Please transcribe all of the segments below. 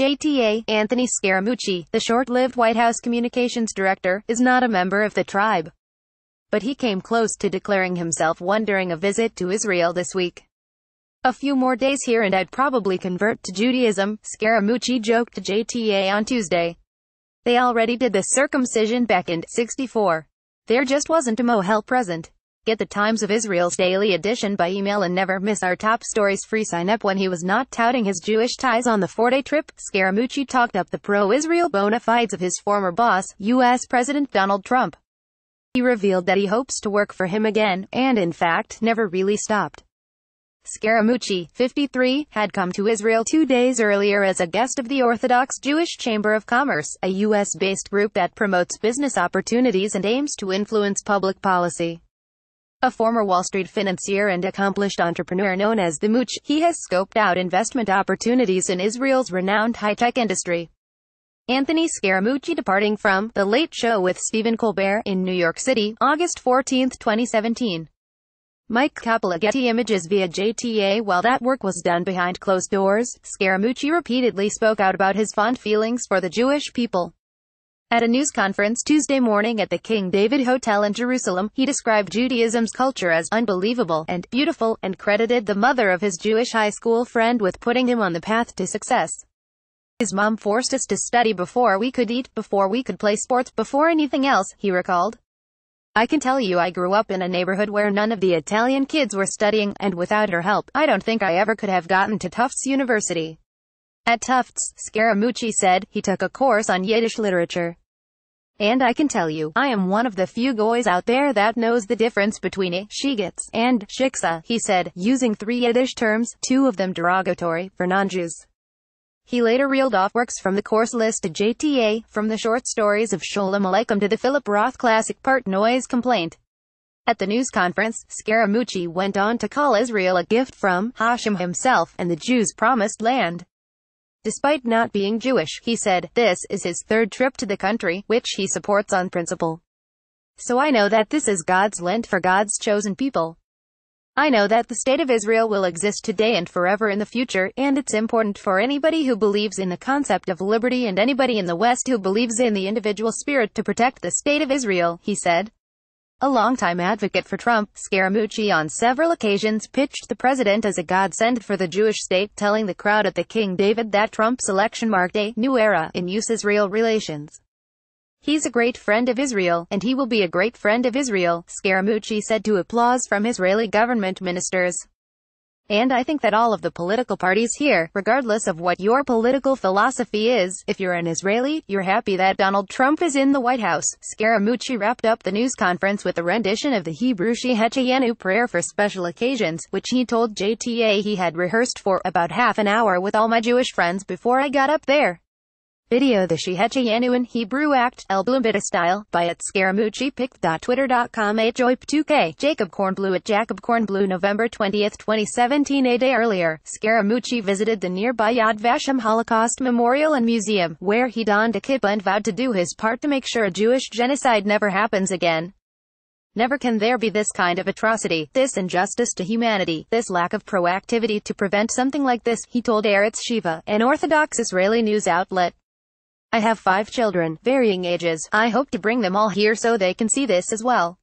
JTA, Anthony Scaramucci, the short-lived White House communications director, is not a member of the tribe, but he came close to declaring himself one during a visit to Israel this week. "A few more days here and I'd probably convert to Judaism," Scaramucci joked to JTA on Tuesday. "They already did the circumcision back in '64. There just wasn't a mohel present." Get the Times of Israel's daily edition by email and never miss our top stories. Free sign up. When he was not touting his Jewish ties on the four-day trip, Scaramucci talked up the pro-Israel bona fides of his former boss, U.S. President Donald Trump. He revealed that he hopes to work for him again, and in fact, never really stopped. Scaramucci, 53, had come to Israel 2 days earlier as a guest of the Orthodox Jewish Chamber of Commerce, a U.S.-based group that promotes business opportunities and aims to influence public policy. A former Wall Street financier and accomplished entrepreneur known as the Mooch, he has scoped out investment opportunities in Israel's renowned high-tech industry. Anthony Scaramucci departing from The Late Show with Stephen Colbert in New York City, August 14, 2017. Mike Coppola. Getty Images. Via JTA. While that work was done behind closed doors, Scaramucci repeatedly spoke out about his fond feelings for the Jewish people. At a news conference Tuesday morning at the King David Hotel in Jerusalem, he described Judaism's culture as unbelievable and beautiful, and credited the mother of his Jewish high school friend with putting him on the path to success. "His mom forced us to study before we could eat, before we could play sports, before anything else," he recalled. "I can tell you I grew up in a neighborhood where none of the Italian kids were studying, and without her help, I don't think I ever could have gotten to Tufts University." At Tufts, Scaramucci said, he took a course on Yiddish literature. "And I can tell you, I am one of the few guys out there that knows the difference between a shigitz and shiksa," he said, using 3 Yiddish terms, 2 of them derogatory, for non-Jews. He later reeled off works from the course list to JTA, from the short stories of Sholem Aleichem to the Philip Roth classic Part Noise Complaint. At the news conference, Scaramucci went on to call Israel a gift from Hashem himself and the Jews' promised land. Despite not being Jewish, he said, this is his 3rd trip to the country, which he supports on principle. "So I know that this is God's land for God's chosen people. I know that the state of Israel will exist today and forever in the future, and it's important for anybody who believes in the concept of liberty and anybody in the West who believes in the individual spirit to protect the state of Israel," he said. A longtime advocate for Trump, Scaramucci on several occasions pitched the president as a godsend for the Jewish state, telling the crowd at the King David that Trump's election marked a new era in U.S.-Israel relations. "He's a great friend of Israel, and he will be a great friend of Israel," Scaramucci said to applause from Israeli government ministers. "And I think that all of the political parties here, regardless of what your political philosophy is, if you're an Israeli, you're happy that Donald Trump is in the White House." Scaramucci wrapped up the news conference with a rendition of the Hebrew Shehecheyanu prayer for special occasions, which he told JTA he had rehearsed for about half an hour with all my Jewish friends before I got up there. Video. The Shehecheyanu in Hebrew Act, El Blumbita style, by at ScaramucciPic.twitter.com @oip2k. Jacob Kornblue at Jacob Kornblue. November 20, 2017. A day earlier, Scaramucci visited the nearby Yad Vashem Holocaust Memorial and Museum, where he donned a kippah and vowed to do his part to make sure a Jewish genocide never happens again. "Never can there be this kind of atrocity, this injustice to humanity, this lack of proactivity to prevent something like this," he told Eretz Shiva, an Orthodox Israeli news outlet. "I have 5 children, varying ages. I hope to bring them all here so they can see this as well."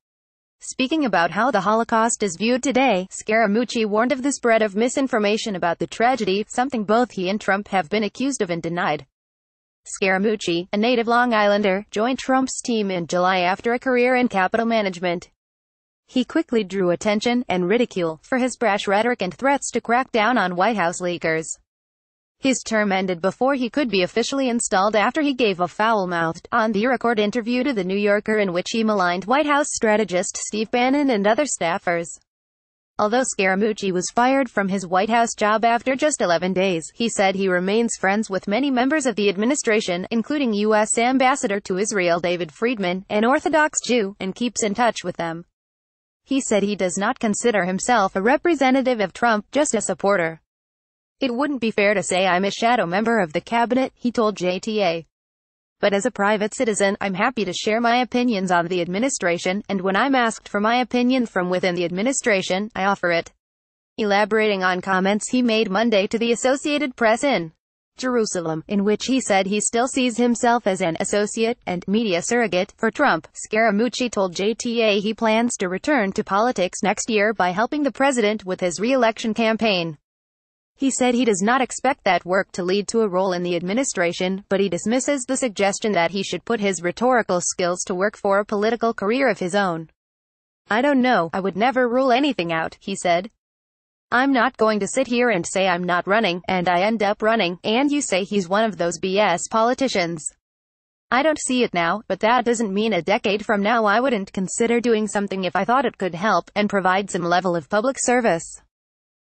Speaking about how the Holocaust is viewed today, Scaramucci warned of the spread of misinformation about the tragedy, something both he and Trump have been accused of and denied. Scaramucci, a native Long Islander, joined Trump's team in July after a career in capital management. He quickly drew attention, and ridicule, for his brash rhetoric and threats to crack down on White House leakers. His term ended before he could be officially installed after he gave a foul-mouthed, on-the-record interview to The New Yorker in which he maligned White House strategist Steve Bannon and other staffers. Although Scaramucci was fired from his White House job after just 11 days, he said he remains friends with many members of the administration, including U.S. Ambassador to Israel David Friedman, an Orthodox Jew, and keeps in touch with them. He said he does not consider himself a representative of Trump, just a supporter. "It wouldn't be fair to say I'm a shadow member of the cabinet," he told JTA. "But as a private citizen, I'm happy to share my opinions on the administration, and when I'm asked for my opinion from within the administration, I offer it." Elaborating on comments he made Monday to the Associated Press in Jerusalem, in which he said he still sees himself as an associate and media surrogate for Trump. Scaramucci told JTA he plans to return to politics next year by helping the president with his re-election campaign. He said he does not expect that work to lead to a role in the administration, but he dismisses the suggestion that he should put his rhetorical skills to work for a political career of his own. "I don't know, I would never rule anything out," he said. "I'm not going to sit here and say I'm not running, and I end up running, and you say he's one of those BS politicians. I don't see it now, but that doesn't mean a decade from now I wouldn't consider doing something if I thought it could help and provide some level of public service."